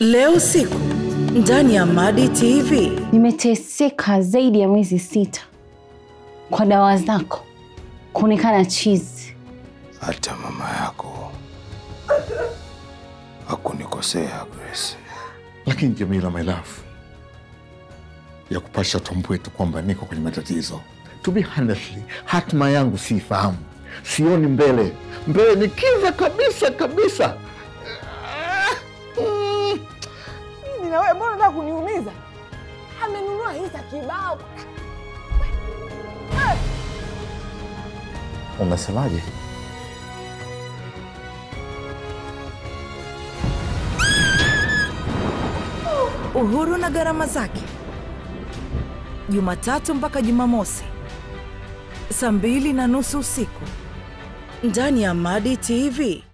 Leo siku ndani ya Madi TV nimeteseka zaidi ya mwezi 6 kwa dawa zako kuonekana chizi. Hata mama yako hakunikosea, Grace. Lakini Jamila, my love, ya kupasha tumbo yetu kwamba niko kwenye matatizo. To be honestly, hatma yangu siifahamu. Sioni mbele ni kiza kabisa. Na wewe mbona unataka kuniumiza? Amenunua hisa kibao. Unasemaje? Uhuru na gharama zake. Jumatatu mpaka Jumamosi, 2:30 usiku ndani ya Madi TV.